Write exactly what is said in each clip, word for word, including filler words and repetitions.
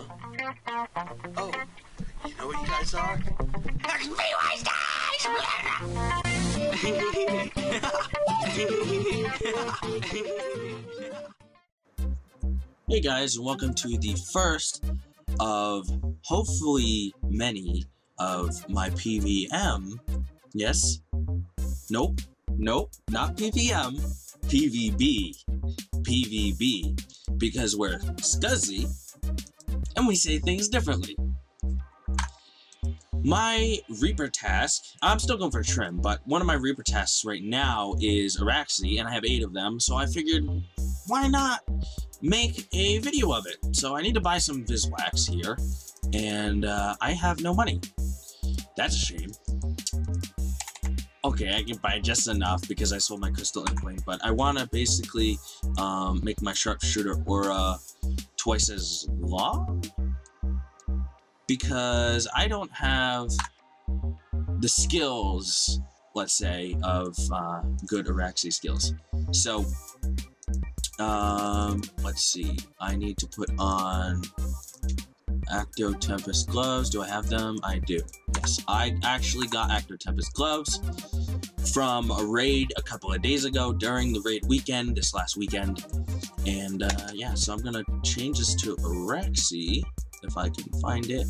Huh? Oh, you know what you guys are? Pennywise guys! Hey guys, and welcome to the first of hopefully many of my P V M. Yes. Nope. Nope. Not P V M. P V B. P V B. Because we're scuzzy and we say things differently. My Reaper task, I'm still going for trim, but one of my Reaper tasks right now is Araxyte, and I have eight of them, so I figured, why not make a video of it? So I need to buy some Vizwax here, and uh, I have no money. That's a shame. Okay, I can buy just enough because I sold my crystal inkling, but I want to basically um, make my sharpshooter aura twice as long, because I don't have the skills, let's say, of uh, good Araxi skills. So, um, let's see. I need to put on Acto Tempest gloves. Do I have them? I do. Yes, I actually got Acto Tempest gloves from a raid a couple of days ago during the raid weekend, this last weekend. And, uh, yeah, so I'm gonna change this to Araxi. If I can find it.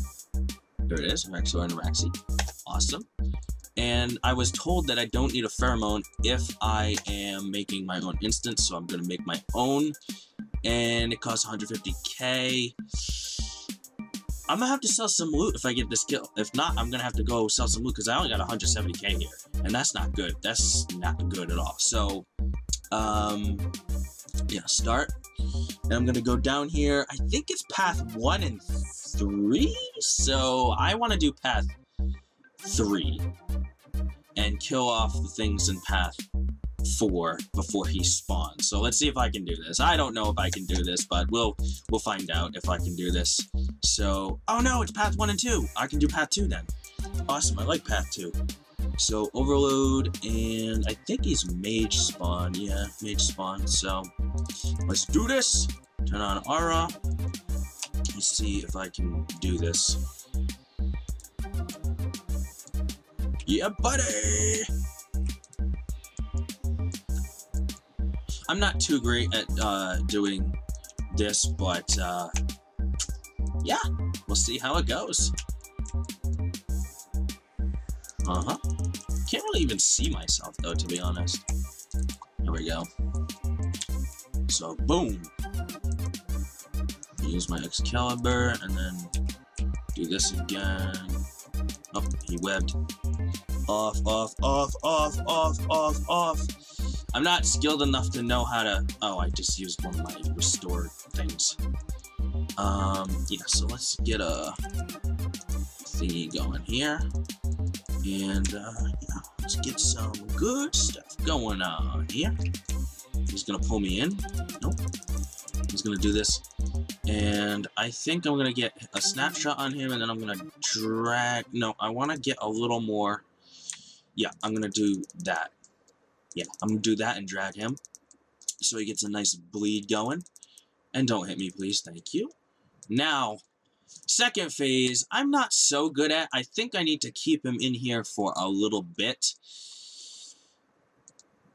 There it is, Araxxor and Araxyte. Awesome. And I was told that I don't need a pheromone if I am making my own instance, so I'm gonna make my own. And it costs one hundred fifty K. I'm gonna have to sell some loot if I get this kill. If not, I'm gonna have to go sell some loot because I only got one hundred seventy K here. And that's not good. That's not good at all. So, um, yeah, start. And I'm gonna go down here. I think it's path one and three, so I want to do path three and kill off the things in path four before he spawns. So let's see if I can do this. I don't know if I can do this, but we'll we'll find out if I can do this. So, oh no, it's path one and two. I can do path two then. Awesome, I like path two. So overload, and I think he's mage spawn. Yeah, mage spawn. So let's do this. Turn on aura. Let's see if I can do this. Yeah, buddy. I'm not too great at uh, doing this, but uh, yeah, we'll see how it goes. Uh huh. Can't really even see myself though, to be honest. There we go. So boom. Use my Excalibur and then do this again. Oh, he webbed. Off, off, off, off, off, off, off. I'm not skilled enough to know how to. Oh, I just used one of my restore things. Um, yeah. So let's get a thingy going here. And, uh, yeah, let's get some good stuff going on here. He's gonna pull me in. Nope. He's gonna do this. And I think I'm gonna get a snapshot on him, and then I'm gonna drag... No, I wanna get a little more... Yeah, I'm gonna do that. Yeah, I'm gonna do that and drag him. So he gets a nice bleed going. And don't hit me, please. Thank you. Now... Second phase, I'm not so good at. I think I need to keep him in here for a little bit.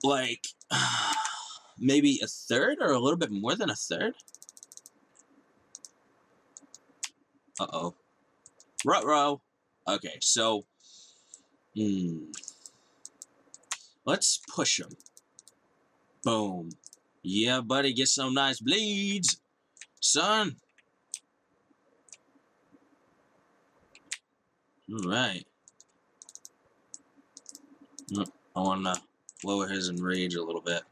Like, maybe a third or a little bit more than a third? Uh-oh. Ruh-roh. Okay, so... Mm, let's push him. Boom. Yeah, buddy, get some nice bleeds. Son. Alright. I want to lower his enrage a little bit.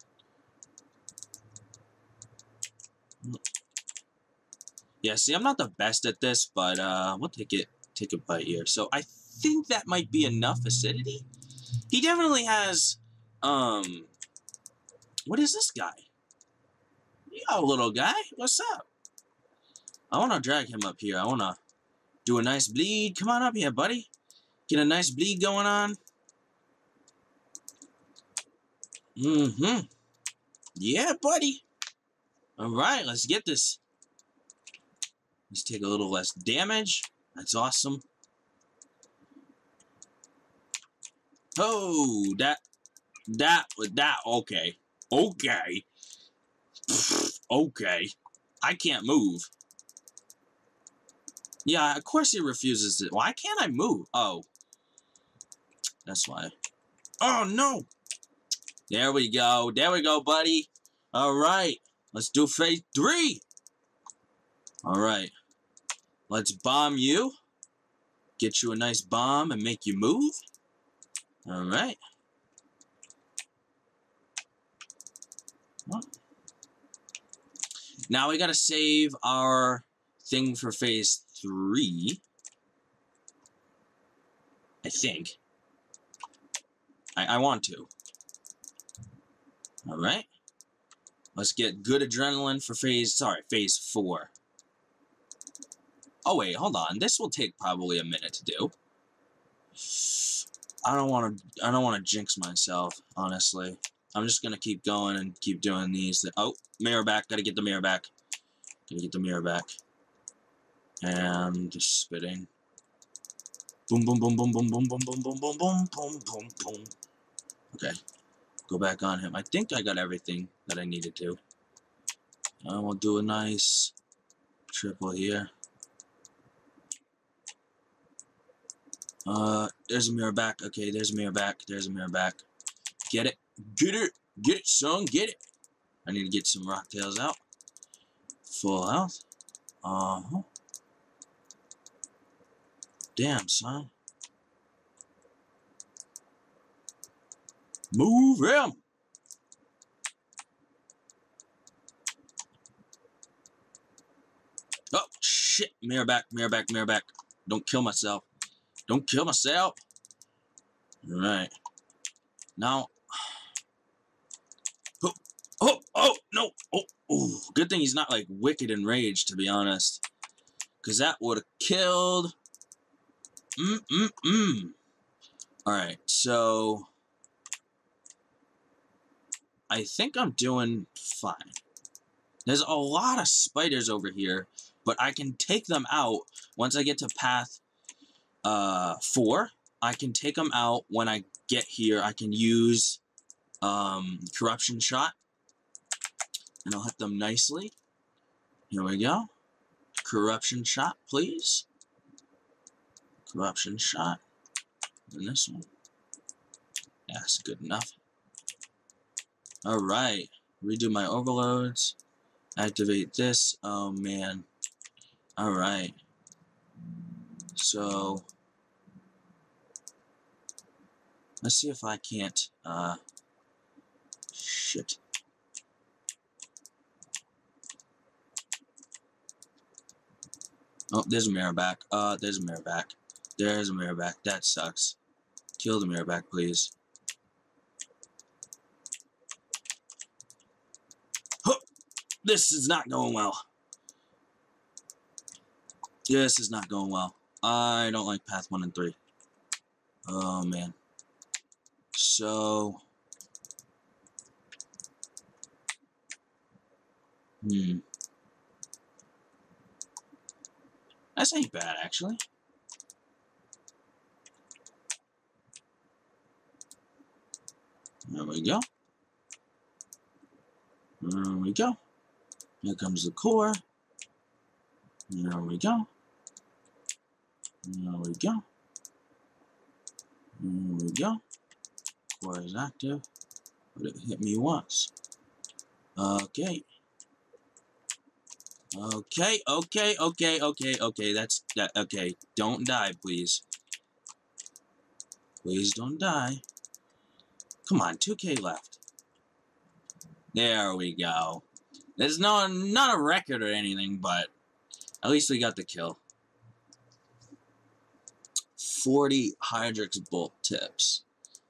Yeah, see, I'm not the best at this, but uh, we'll take it, take it by ear. So I think that might be enough acidity. He definitely has, um, what is this guy? Yo, little guy, what's up? I want to drag him up here. I want to do a nice bleed. Come on up here, buddy. Get a nice bleed going on. Mm-hmm. Yeah, buddy. All right, let's get this. Let's take a little less damage. That's awesome. Oh, that, that, that, okay. Okay. Okay. I can't move. Yeah, of course he refuses it. Why can't I move? Oh. That's why. Oh, no. There we go. There we go, buddy. All right. Let's do phase three. All right. Let's bomb you. Get you a nice bomb and make you move. All right. Now we gotta save our thing for phase three. I think. I, I want to. All right. Let's get good adrenaline for phase, sorry, phase four. Oh wait, hold on. This will take probably a minute to do. I don't want to. I don't want to jinx myself. Honestly, I'm just gonna keep going and keep doing these. Oh, mirror back. Gotta get the mirror back. Gotta get the mirror back. And just spitting. Boom, boom, boom, boom, boom, boom, boom, boom, boom, boom, boom, boom, boom, boom. Okay. Go back on him. I think I got everything that I needed to. I will do a nice triple here. Uh, there's a mirror back. Okay, there's a mirror back. There's a mirror back. Get it. Get it. Get it, son. Get it. I need to get some rocktails out. Full health. Uh-huh. Damn, son. Move him. Oh, shit. Mirror back, mirror back, mirror back. Don't kill myself. Don't kill myself. All right. Now. Oh, oh, oh, no. Oh, oh. Good thing he's not, like, wicked enraged, to be honest. Because that would have killed. Mm, mm, mm. All right, so. I think I'm doing fine. There's a lot of spiders over here, but I can take them out once I get to path uh, four. I can take them out when I get here. I can use um, Corruption Shot, and I'll hit them nicely. Here we go. Corruption Shot, please. Corruption Shot. And this one. That's good enough. Alright, redo my overloads, activate this, oh man, alright, so, let's see if I can't, uh, shit, oh, there's a mirror back, uh, there's a mirror back, there's a mirror back, that sucks, kill the mirror back please. This is not going well. This is not going well. I don't like path one and three. Oh, man. So. Hmm. That's ain't bad, actually. There we go. There we go. Here comes the core. There we go. There we go. There we go. Core is active. But it hit me once. Okay. Okay, okay, okay, okay, okay. That's that. Okay. Don't die, please. Please don't die. Come on, two K left. There we go. There's no, not a record or anything, but at least we got the kill. forty Hydrix bolt tips.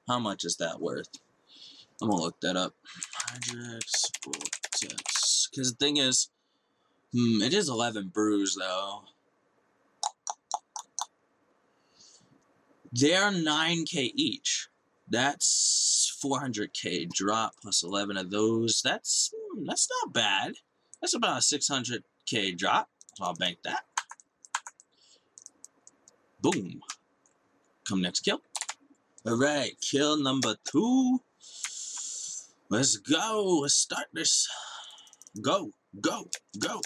How much is that worth? I'm gonna look that up. Hydrix bolt tips. Because the thing is, hmm, it is eleven brews, though. They're nine K each. That's four hundred K drop plus eleven of those. That's... that's not bad. That's about a six hundred K drop. I'll bank that. Boom. Come next kill. Alright, kill number two. Let's go. Let's start this. Go, go, go.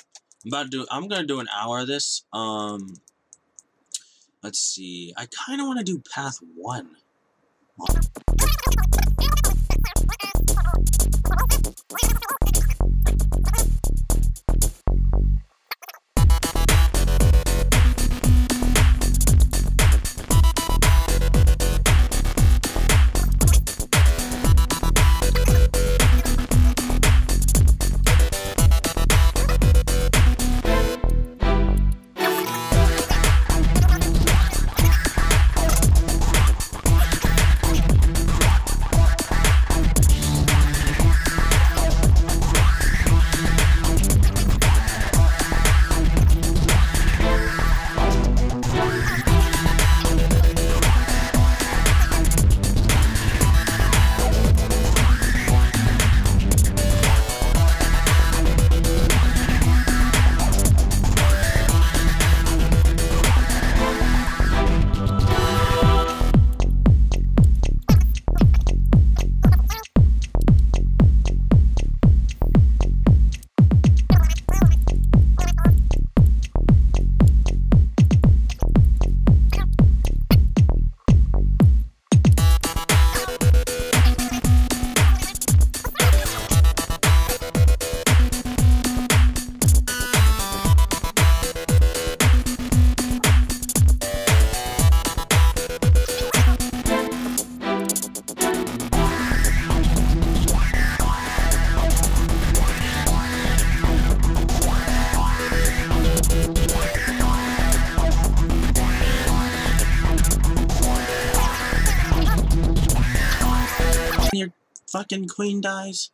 I'm about to do, I'm gonna do an hour of this. Um let's see. I kinda wanna do path one. Fucking queen dies.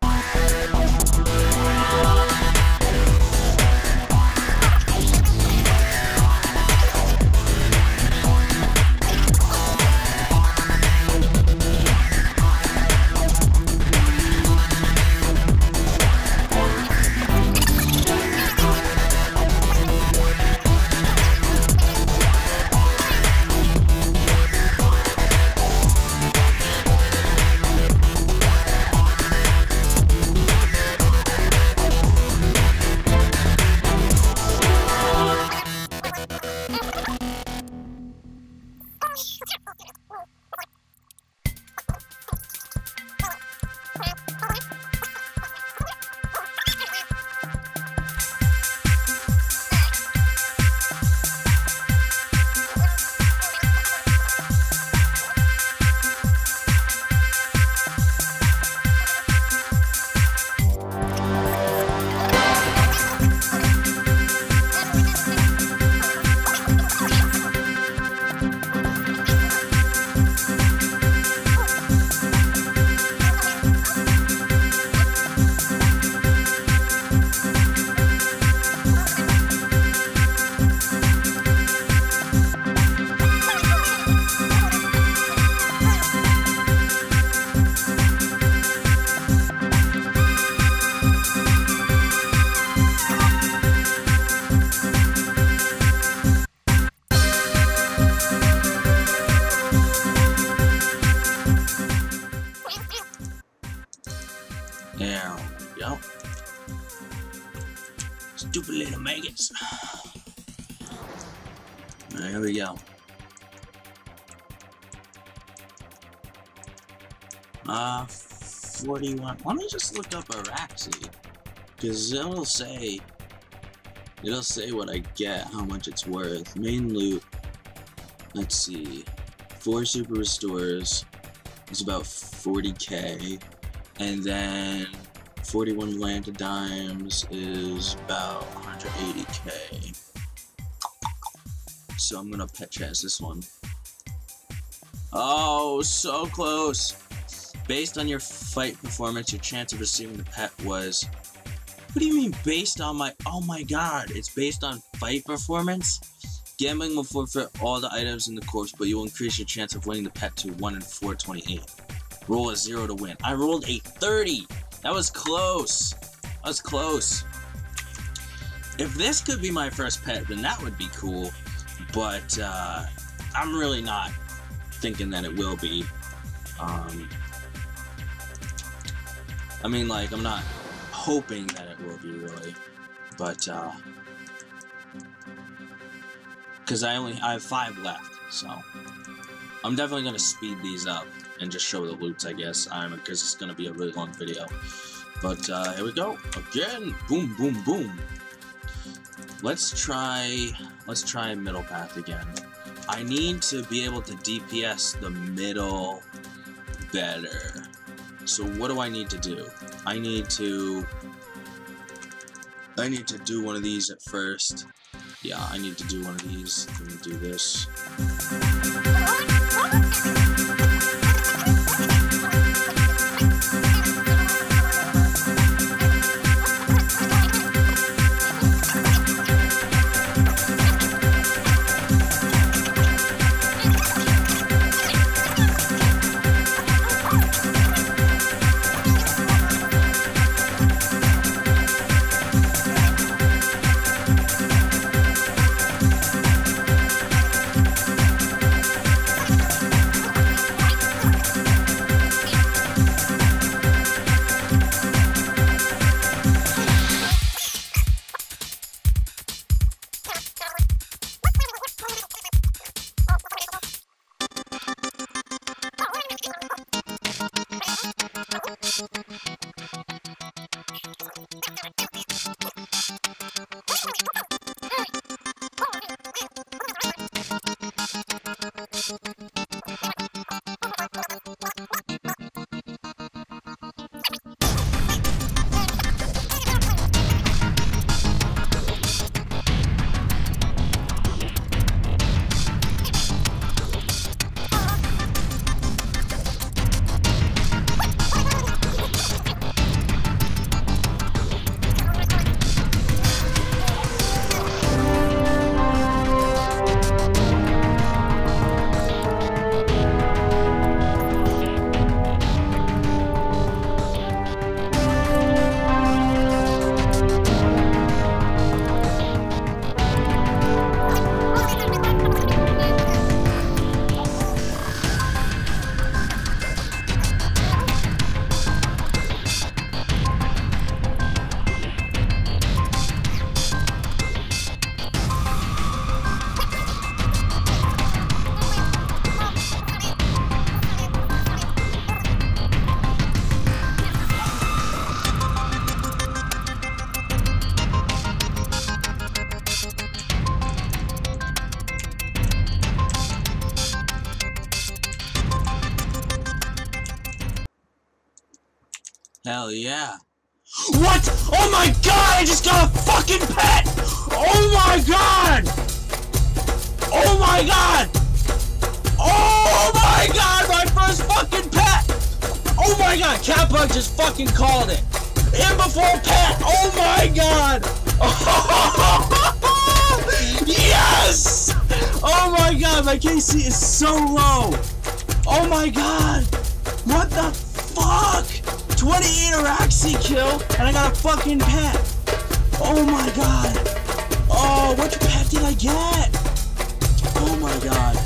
Uh, forty-one. Let me just look up Araxxor, because it'll say, it'll say what I get, how much it's worth. Main loot, let's see, four super restores, it's about forty K, and then forty-one Lantadymes is about one hundred eighty K. So I'm gonna pet chest this one. Oh, so close. Based on your fight performance, your chance of receiving the pet was... What do you mean based on my... Oh my god, it's based on fight performance? Gambling will forfeit all the items in the course, but you will increase your chance of winning the pet to one in four twenty-eight. Roll a zero to win. I rolled a thirty! That was close! That was close. If this could be my first pet, then that would be cool. But, uh... I'm really not thinking that it will be. Um, I mean, like, I'm not hoping that it will be, really. But, uh... because I only I have five left, so... I'm definitely going to speed these up and just show the loots, I guess. I mean, because it's going to be a really long video. But, uh, here we go. Again! Boom, boom, boom! Let's try... Let's try middle path again. I need to be able to D P S the middle better. So what do I need to do? I need to... I need to do one of these at first. Yeah, I need to do one of these. Let me do this. Hell yeah. What? Oh my god, I just got a fucking pet! Oh my god! Oh my god! Oh my god, my first fucking pet! Oh my god, Catbug just fucking called it. In before pet, oh my god! Yes! Oh my god, my K C is so low! Oh my god! What the fuck? twenty-eight Araxxor kill, and I got a fucking pet. Oh my god. Oh, what pet did I get? Oh my god.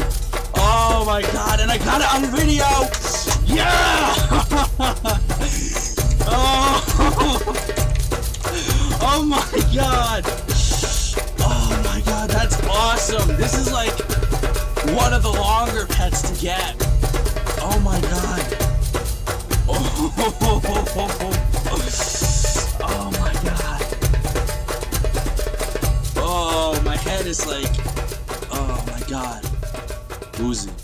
Oh my god, and I got it on video. Yeah! Oh. Oh my god. Oh my god, that's awesome. This is like one of the longer pets to get. Oh my god. Oh my god. Oh, my head is like, oh my god. Boozing.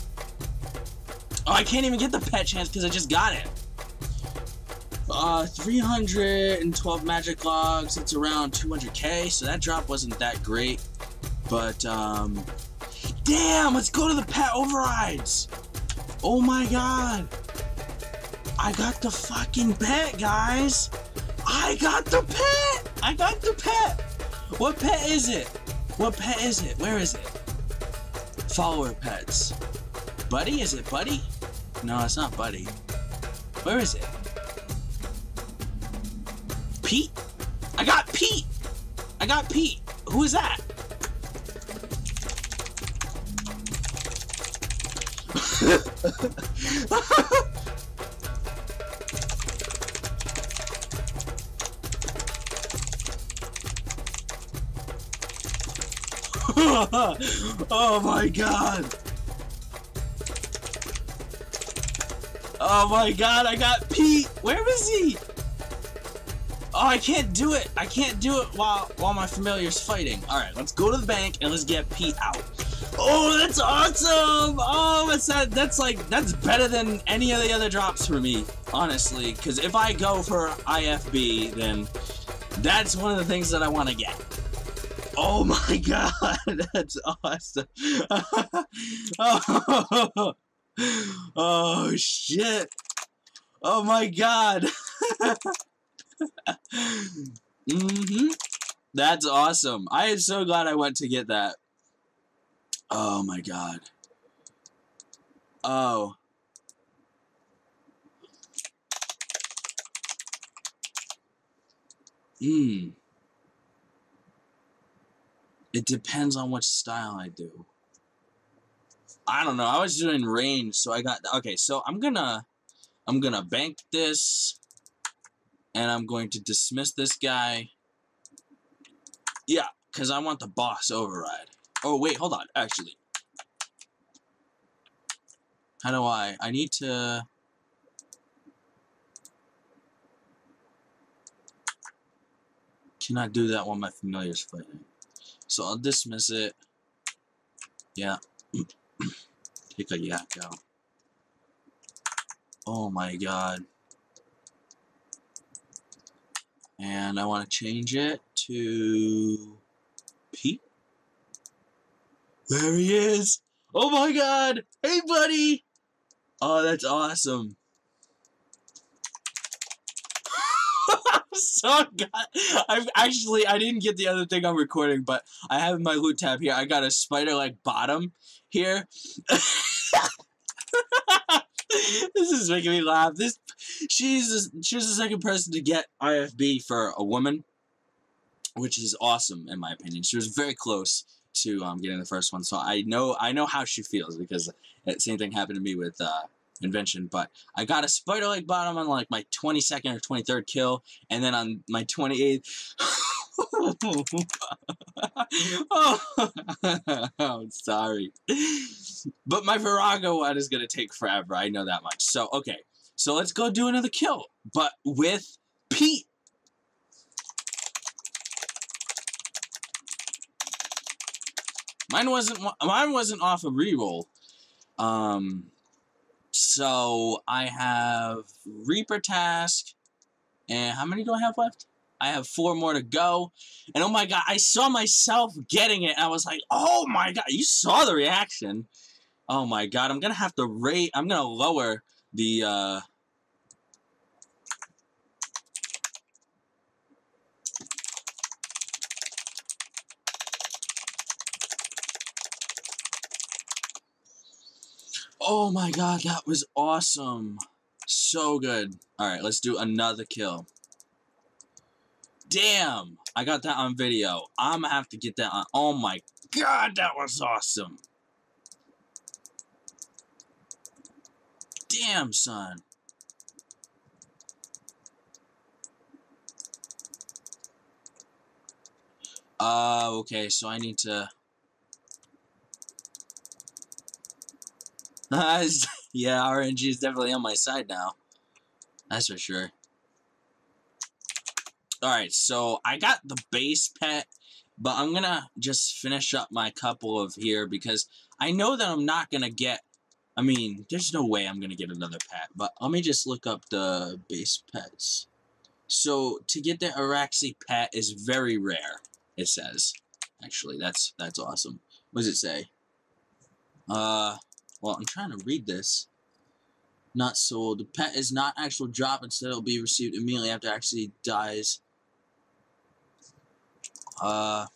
Oh, I can't even get the pet chance because I just got it. Uh, three hundred twelve magic logs. It's around two hundred K, so that drop wasn't that great. But, um, damn, let's go to the pet overrides. Oh my god. I got the fucking pet, guys! I got the pet! I got the pet! What pet is it? What pet is it? Where is it? Follower pets. Buddy? Is it Buddy? No, it's not Buddy. Where is it? Pete? I got Pete! I got Pete! Who is that? Oh my god! Oh my god, I got Pete! Where is he? Oh, I can't do it! I can't do it while while my familiar's fighting. Alright, let's go to the bank and let's get Pete out. Oh, that's awesome! Oh, that's, that, that's like, that's better than any of the other drops for me, honestly. Because if I go for I F B, then that's one of the things that I want to get. Oh my god, that's awesome. Oh, oh, shit. Oh my god. Mm-hmm. That's awesome. I am so glad I went to get that. Oh my god. Oh. Hmm. It depends on which style I do. I don't know. I was doing range, so I got... Okay, so I'm gonna... I'm gonna bank this. And I'm going to dismiss this guy. Yeah, because I want the boss override. Oh, wait, hold on, actually. How do I... I need to... Cannot do that while my familiar's fighting. So I'll dismiss it. Yeah. Take a yak out. Oh my god. And I want to change it to Pete. There he is! Oh my god! Hey buddy! Oh, that's awesome. So I got, I've actually, I didn't get the other thing I'm recording, but I have my loot tab here. I got a spider-like bottom here. This is making me laugh. This, she's, she's the second person to get I F B for a woman, which is awesome in my opinion. She was very close to um, getting the first one, so I know, I know how she feels, because that same thing happened to me with, uh, Invention. But I got a spider like bottom on like my twenty-second or twenty-third kill, and then on my twenty-eighth. Oh, I'm sorry, but my Virago one is gonna take forever. I know that much. So okay, so let's go do another kill, but with Pete. Mine wasn't. Mine wasn't off a reroll. Um. So, I have Reaper task, and how many do I have left? I have four more to go, and oh my god, I saw myself getting it, and I was like, oh my god, you saw the reaction. Oh my god, I'm gonna have to rate, I'm gonna lower the, uh... Oh my god, that was awesome. So good. Alright, let's do another kill. Damn! I got that on video. I'm gonna have to get that on... Oh my god, that was awesome. Damn, son. Uh, okay, so I need to... Yeah, R N G is definitely on my side now. That's for sure. Alright, so I got the base pet, but I'm gonna just finish up my couple of here, because I know that I'm not gonna get... I mean, there's no way I'm gonna get another pet, but let me just look up the base pets. So, to get the Araxyte pet is very rare, it says. Actually, that's, that's awesome. What does it say? Uh... Well, I'm trying to read this. Not sold. The pet is not actual drop. Instead, it'll be received immediately after actually dies. Uh,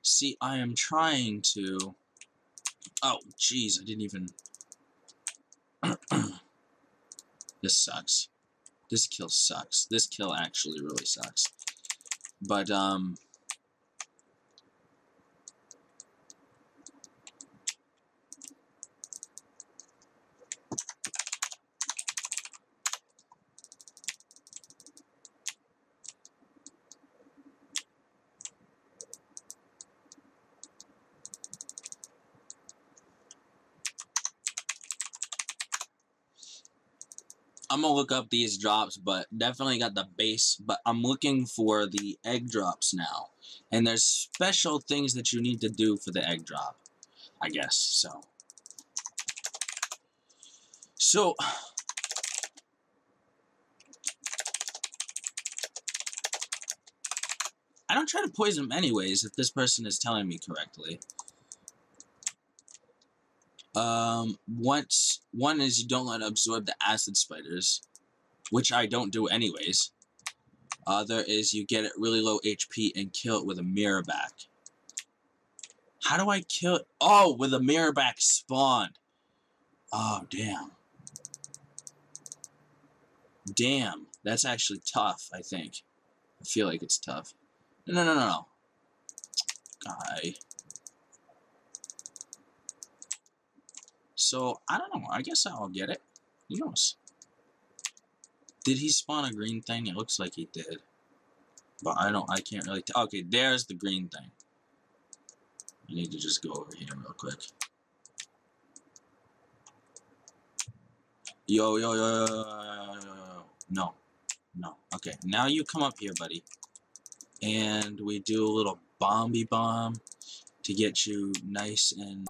see, I am trying to... Oh, jeez, I didn't even... This sucks. This kill sucks. This kill actually really sucks. But, um... I'm gonna look up these drops, but definitely got the base, but I'm looking for the egg drops now. And there's special things that you need to do for the egg drop, I guess, so. So, I don't try to poison them anyways, if this person is telling me correctly. Um, once, one is you don't let it absorb the acid spiders, which I don't do anyways. Other is you get it really low H P and kill it with a mirror back. How do I kill it? Oh, with a mirror back spawned. Oh, damn. Damn, that's actually tough, I think. I feel like it's tough. No, no, no, no. Guy. So, I don't know. I guess I'll get it. Who knows? Did he spawn a green thing? It looks like he did. But I don't, I can't really tell. Okay, there's the green thing. I need to just go over here real quick. Yo, yo, yo, yo, yo. No. No. Okay, now you come up here, buddy. And we do a little bomby bomb to get you nice and...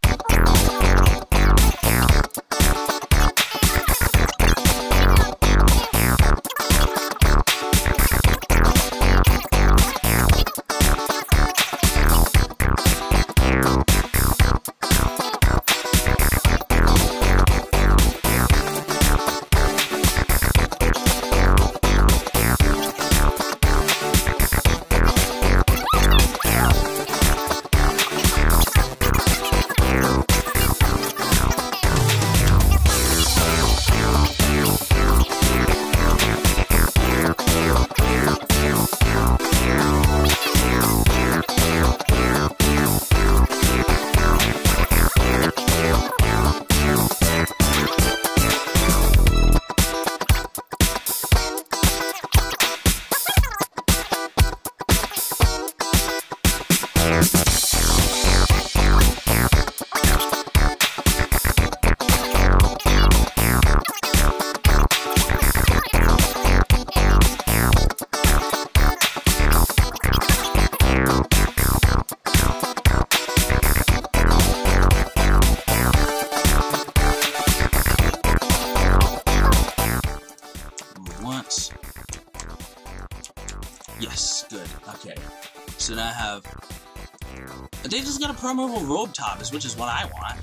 They just got a permeable robe tops, which is what I want.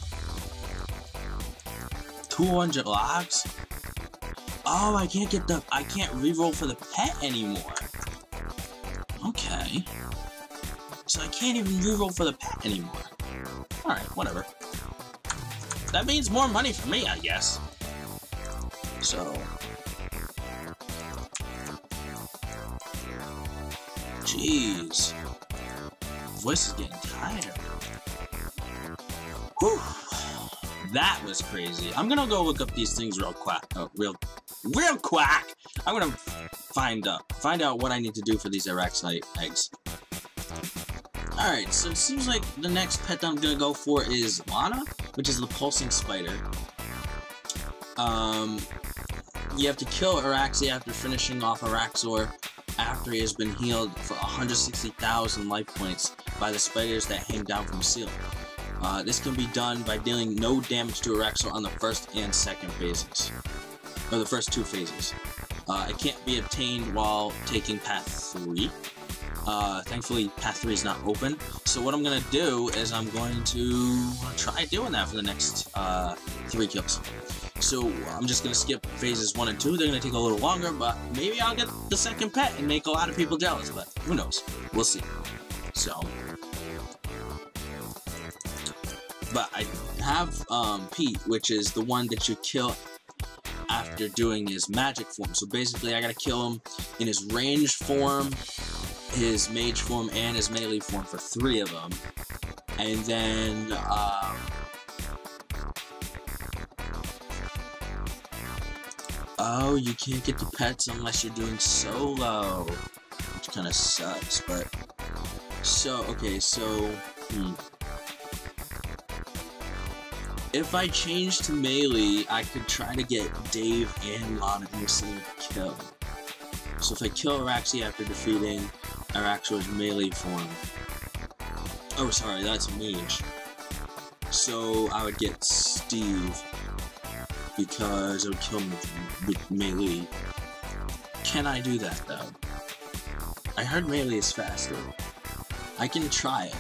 two hundred logs? Oh, I can't get the... I can't reroll for the pet anymore. Okay. So I can't even reroll for the pet anymore. Alright, whatever. That means more money for me, I guess. So... Jeez. Voice is getting tired. Whew. That was crazy. I'm gonna go look up these things real quack. Oh, real, real quack. I'm gonna find up, find out what I need to do for these Araxyte eggs. All right. So it seems like the next pet that I'm gonna go for is Lana, which is the pulsing spider. Um, you have to kill Araxyte after finishing off Araxxor after he has been healed for one hundred sixty thousand life points by the spiders that hang down from the ceiling. Uh, this can be done by dealing no damage to Araxxor on the first and second phases, or the first two phases. Uh, it can't be obtained while taking path three. Uh, thankfully, path three is not open. So what I'm gonna do is I'm going to try doing that for the next uh, three kills. So I'm just gonna skip phases one and two. They're gonna take a little longer, but maybe I'll get the second pet and make a lot of people jealous. But who knows? We'll see. So. But I have um, Pete, which is the one that you kill after doing his magic form. So basically I gotta kill him in his ranged form, his mage form, and his melee form for three of them. And then um, oh, you can't get the pets unless you're doing solo, which kind of sucks, but so, okay, so hmm. If I change to melee, I could try to get Dave and Lana in the same kill. So if I kill Araxyte after defeating Araxxor's melee form, oh sorry, that's mage. So I would get Steve, because it would kill me with melee. Can I do that though? I heard melee is faster. I can try it.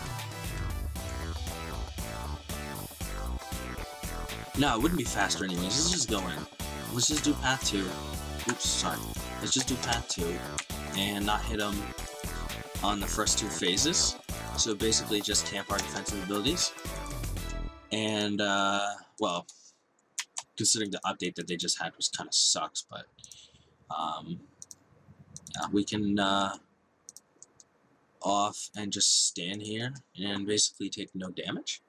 No, it wouldn't be faster anyways. Let's just go in. Let's just do path two. Oops, sorry. Let's just do path two and not hit them on the first two phases. So basically just camp our defensive abilities. And, uh, well, considering the update that they just had was kind of sucks, but, um, yeah, we can, uh, off and just stand here and basically take no damage.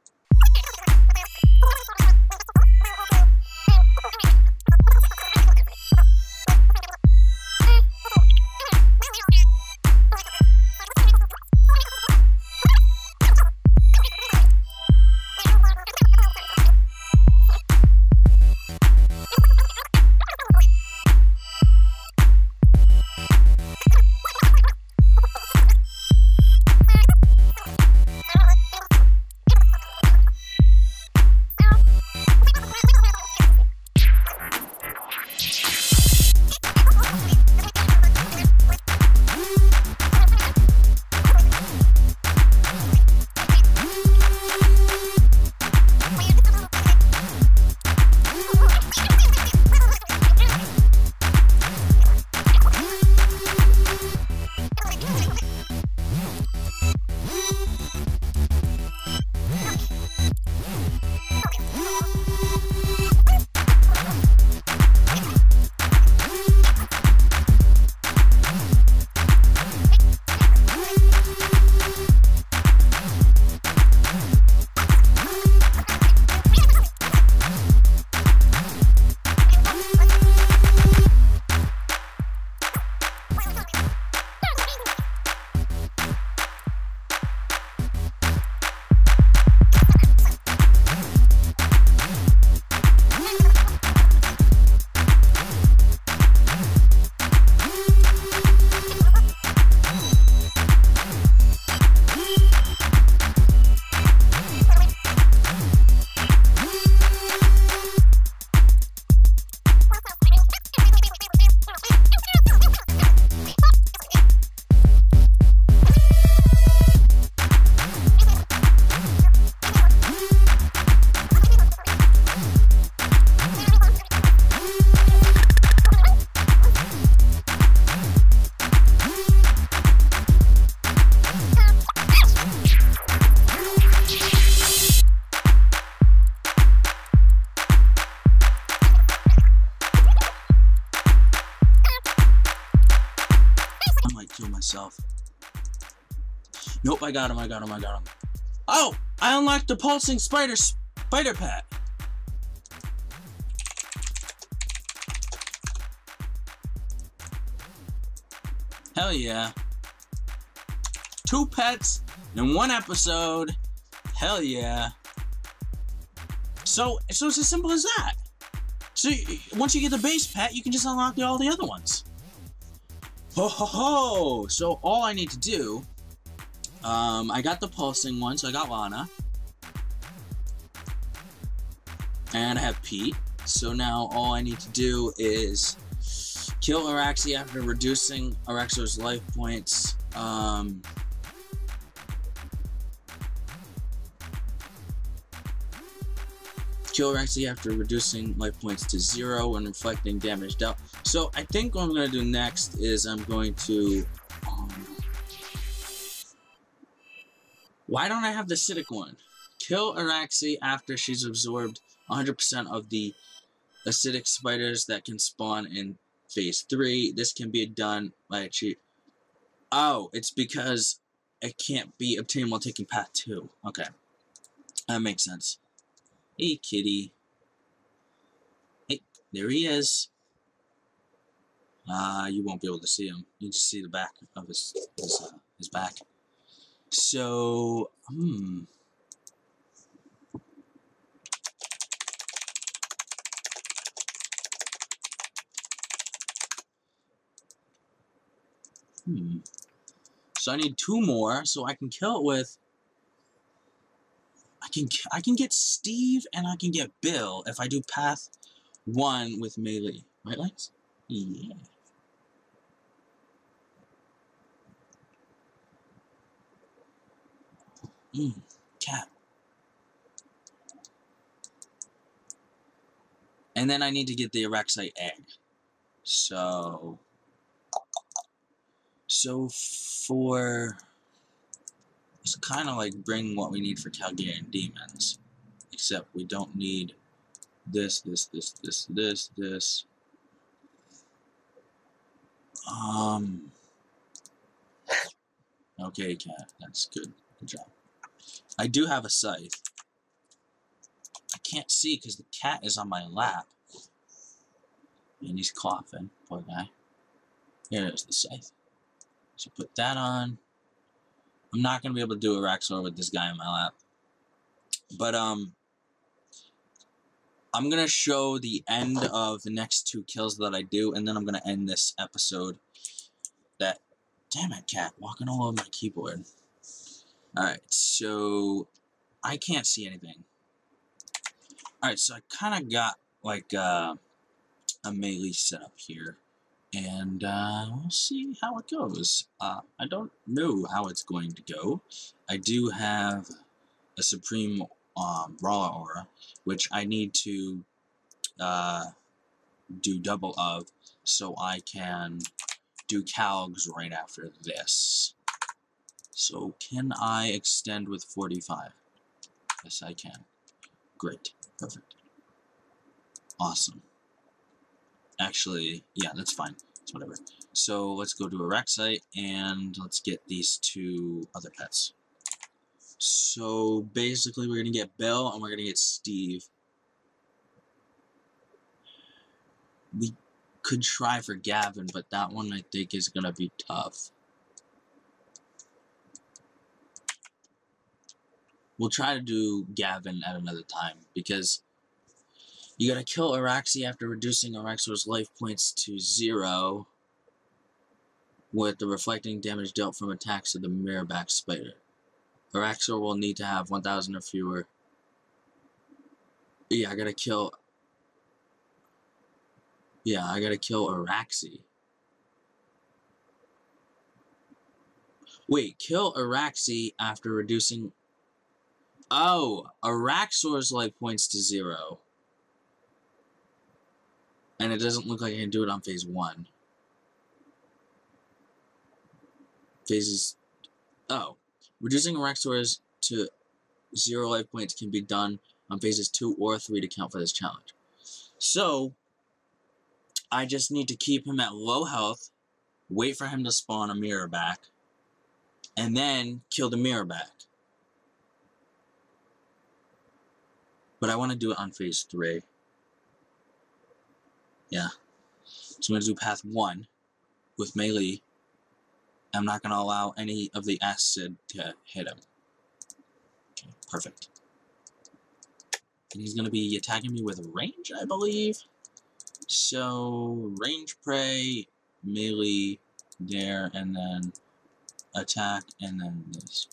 Nope, I got him, I got him, I got him. Oh! I unlocked the pulsing spider spider pet. Hell yeah. Two pets in one episode. Hell yeah. So, so it's as simple as that. So once you get the base pet, you can just unlock all the other ones. Ho ho ho! So all I need to do, Um, I got the pulsing one, so I got Lana. And I have Pete. So now all I need to do is kill Araxyte after reducing Araxxor's life points. Um, kill Araxyte after reducing life points to zero and reflecting damage dealt. So I think what I'm going to do next is I'm going to... Why don't I have the acidic one? Kill Araxyte after she's absorbed one hundred percent of the acidic spiders that can spawn in phase three. This can be done by a cheat. Oh, it's because it can't be obtained while taking path two. Okay. That makes sense. Hey, kitty. Hey, there he is. Uh, you won't be able to see him. You just see the back of his, his, uh, his back. So, hmm. Hmm. So I need two more, so I can kill it with... I can I can get Steve and I can get Bill if I do path one with melee. Right, Lex? Yeah. Mmm. Cat. And then I need to get the Araxyte egg. So... So for... It's kind of like bring what we need for Calgarian Demons. Except we don't need this, this, this, this, this, this. Um... Okay, cat. That's good. Good job. I do have a scythe. I can't see because the cat is on my lap. And he's coughing. Poor guy. Here is the scythe. So put that on. I'm not going to be able to do Araxxor with this guy in my lap. But, um... I'm going to show the end of the next two kills that I do, and then I'm going to end this episode. That... Damn it, cat. Walking all over my keyboard. Alright, so... I can't see anything. Alright, so I kind of got, like, uh, a melee set up here. And, uh, we'll see how it goes. Uh, I don't know how it's going to go. I do have a Supreme um, Brawler Aura, which I need to, uh, do double of, so I can do Calgs right after this. So, can I extend with forty-five? Yes, I can. Great. Perfect. Awesome. Actually, yeah, that's fine. It's whatever. So, let's go to Araxyte, and let's get these two other pets. So, basically, we're going to get Bill, and we're going to get Steve. We could try for Gavin, but that one, I think, is going to be tough. We'll try to do Gavin at another time, because you gotta kill Araxi after reducing Araxor's life points to zero with the reflecting damage dealt from attacks of the mirrorback spider. Araxor will need to have one thousand or fewer. Yeah, I gotta kill... Yeah, I gotta kill Araxi. Wait, kill Araxi after reducing... Oh, Araxor's life points to zero. And it doesn't look like I can do it on phase one. Phases... Oh. Reducing Araxor's to zero life points can be done on phases two or three to count for this challenge. So, I just need to keep him at low health, wait for him to spawn a mirror back, and then kill the mirror back. But I want to do it on phase three. Yeah. So I'm going to do path one with melee. I'm not going to allow any of the acid to hit him. Okay, perfect. And he's going to be attacking me with range, I believe. So, range prey, melee, there, and then attack, and then this.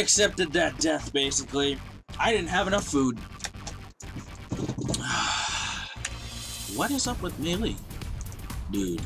accepted that death, basically. I didn't have enough food. What is up with melee? Dude.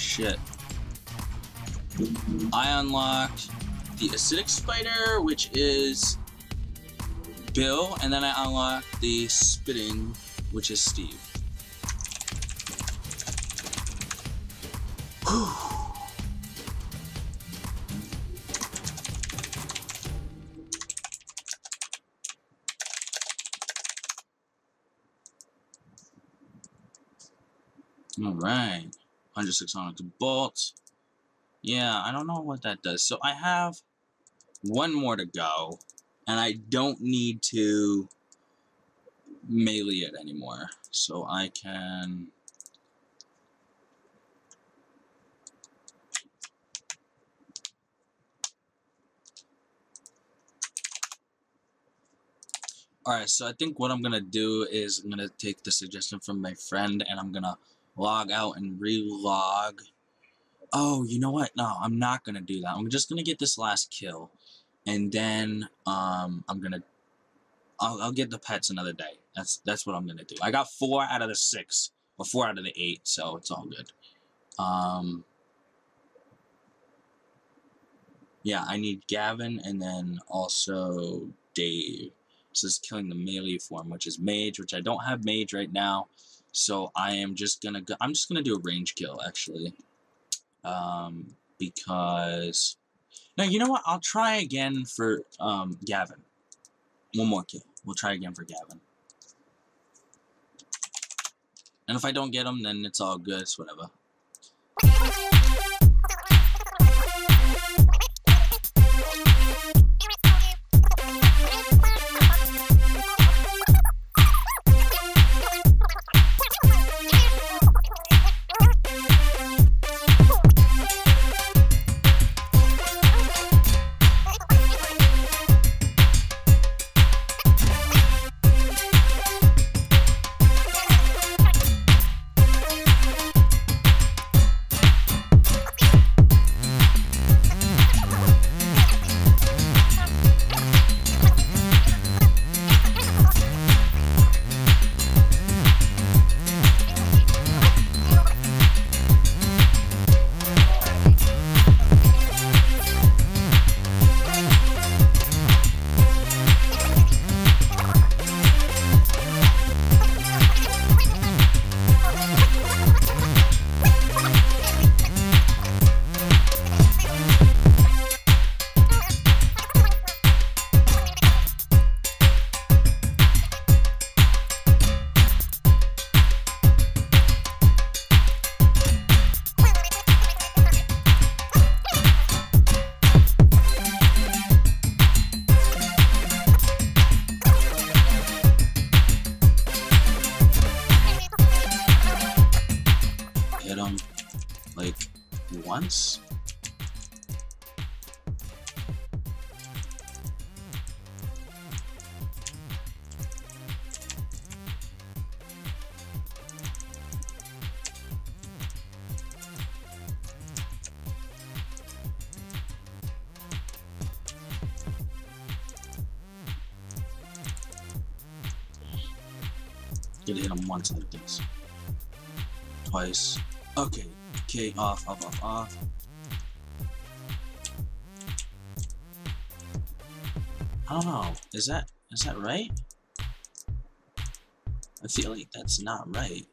Shit. I unlocked the acidic spider, which is Bill, and then I unlocked the spitting, which is Steve. Whew. All right. one hundred six hundred bolts. Yeah, I don't know what that does. So I have one more to go, and I don't need to melee it anymore. So I can... Alright, so I think what I'm going to do is I'm going to take the suggestion from my friend, and I'm going to log out and re-log. Oh, you know what? No, I'm not gonna do that. I'm just gonna get this last kill, and then um, I'm gonna. I'll, I'll get the pets another day. That's that's what I'm gonna do. I got four out of the six, or four out of the eight, so it's all good. Um. Yeah, I need Gavin, and then also Dave. This is killing the melee form, which is mage, which I don't have mage right now. So I am just gonna go, I'm just gonna do a range kill actually, um, because now you know what, I'll try again for um, Gavin. One more kill. We'll try again for Gavin. And if I don't get him, then it's all good. It's whatever. once. Get hit him once like this. Twice. Okay. Okay, off, off, off, off. I don't know. Is that is that right? I feel like that's not right.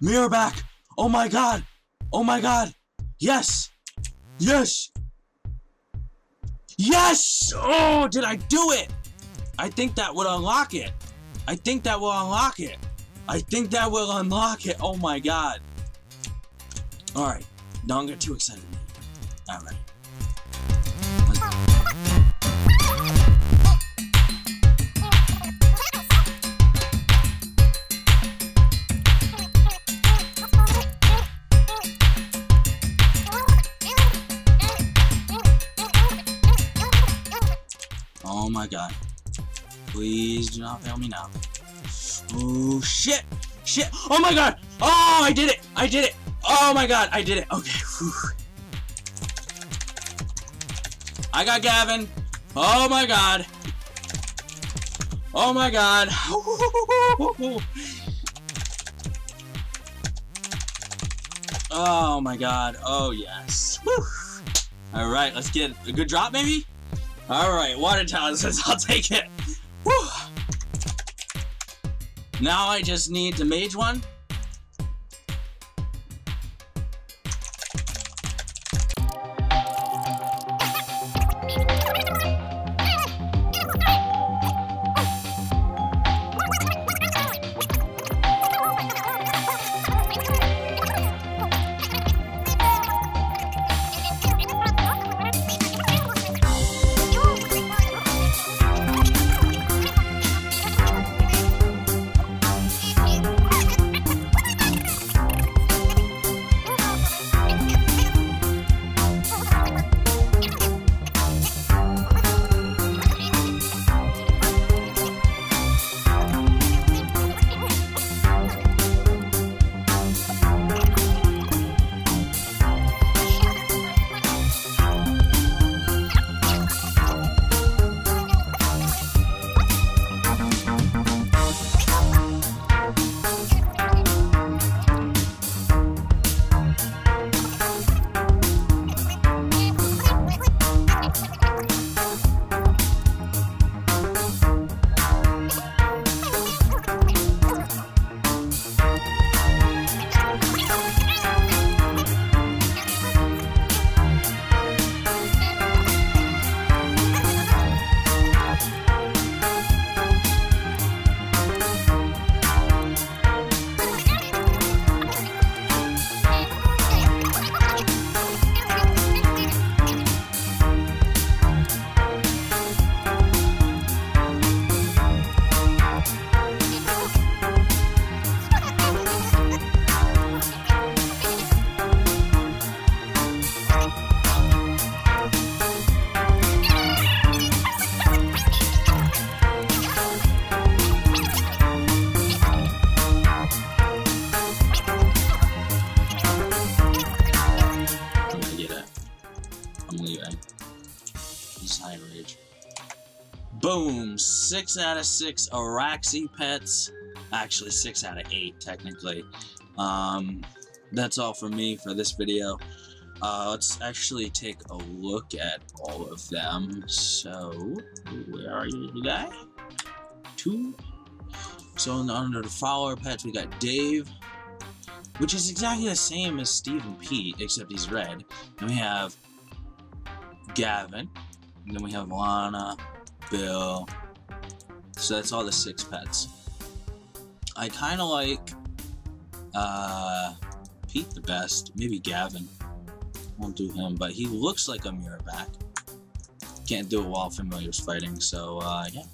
Mirror back! Oh my god! Oh my god! Yes! Yes! Yes! Oh, did I do it? I think that would unlock it. I think that will unlock it. I think that will unlock it. Oh my god. Alright. Don't get too excited. Alright. Oh my god. Please do not fail me now. Oh shit! Shit! Oh my god! Oh, I did it! I did it! Oh my god! I did it! Okay. Whew. I got Gavin. Oh my god! Oh my god! Oh my god! Oh yes! All right, let's get a good drop, maybe. All right, water tower says I'll take it. Whew. Now I just need the mage one. Boom! Six out of six Araxyte pets. Actually, six out of eight technically. Um, that's all for me for this video. Uh, let's actually take a look at all of them. So, where are you today? Two. So under the follower pets, we got Dave, which is exactly the same as Steve and Pete, except he's red. Then we have Gavin. And then we have Lana. Bill. So that's all the six pets. I kind of like uh, Pete the best. Maybe Gavin. Won't do him, but he looks like a mirror back. Can't do it while familiar's fighting. So uh, yeah.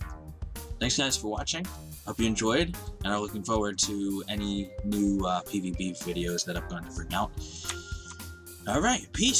Thanks guys for watching. Hope you enjoyed, and I'm looking forward to any new uh, P V B videos that I'm going to bring out. Alright, peace.